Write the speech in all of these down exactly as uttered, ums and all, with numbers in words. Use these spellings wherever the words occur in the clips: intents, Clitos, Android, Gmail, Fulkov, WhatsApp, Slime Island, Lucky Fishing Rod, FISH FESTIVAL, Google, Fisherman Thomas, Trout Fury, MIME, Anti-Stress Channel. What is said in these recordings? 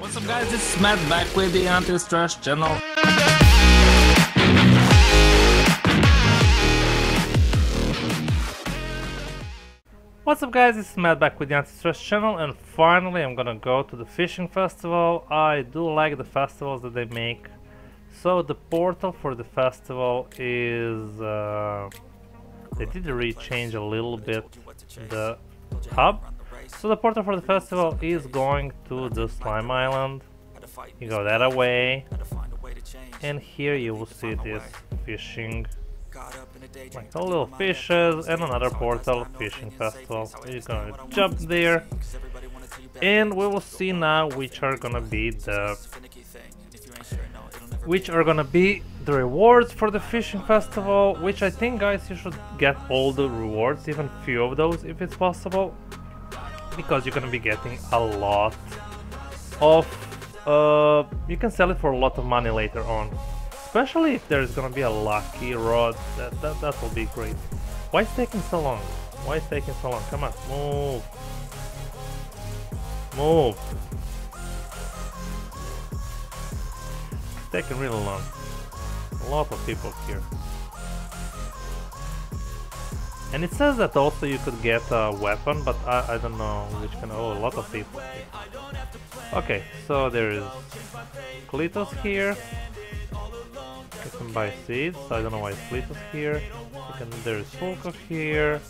What's up guys, this is Matt back with the Anti-Stress Channel. What's up guys, this is Matt back with the Anti-Stress Channel, and finally I'm gonna go to the fishing festival. I do like the festivals that they make. So the portal for the festival is... Uh, they did rechange a little bit the hub. So the portal for the festival is going to the Slime Island. You go that away, and here you will see this fishing, like all little fishes, and another portal, fishing festival. You're gonna jump there, and we will see now which are gonna be the which are gonna be the rewards for the fishing festival. Which I think, guys, you should get all the rewards, even few of those if it's possible, because you're gonna be getting a lot of uh, you can sell it for a lot of money later on, especially if there's gonna be a lucky rod. That, that, that will be great. Why is taking so long? Why is taking so long? Come on, move, move. It's taking really long. A lot of people here. And it says that also you could get a weapon, but I, I don't know which kind of... Oh, a lot of people. Okay, so there is Clitos here. You can buy seeds, so I don't know why it's Clitos here. You can, there is Fulkov here.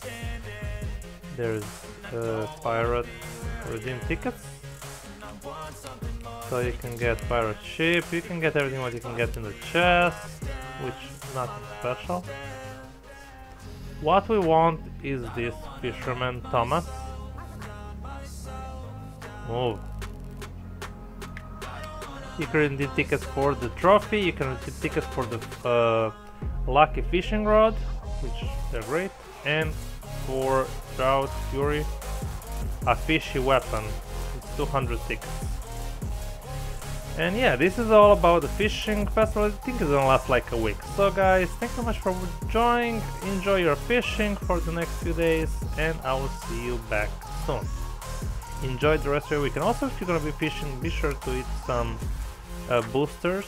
There is uh, Pirate Redeem Tickets. So you can get Pirate Ship, you can get everything what you can get in the chest, which is nothing special. What we want is this Fisherman Thomas. Move. You can redeem tickets for the trophy, you can redeem tickets for the uh, Lucky Fishing Rod, which they're great, and for Trout Fury, a fishy weapon, it's two hundred tickets. And yeah, this is all about the fishing festival. I think it's gonna last like a week. So guys, thanks so much for joining. Enjoy your fishing for the next few days, and I will see you back soon. Enjoy the rest of your weekend. Also, if you're gonna be fishing, be sure to eat some uh, boosters.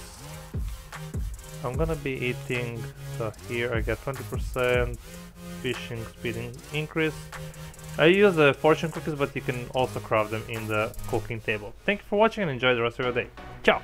I'm gonna be eating, so here I get twenty percent fishing speed in increase. I use the uh, fortune cookies, but you can also craft them in the cooking table. Thank you for watching and enjoy the rest of your day. Ciao!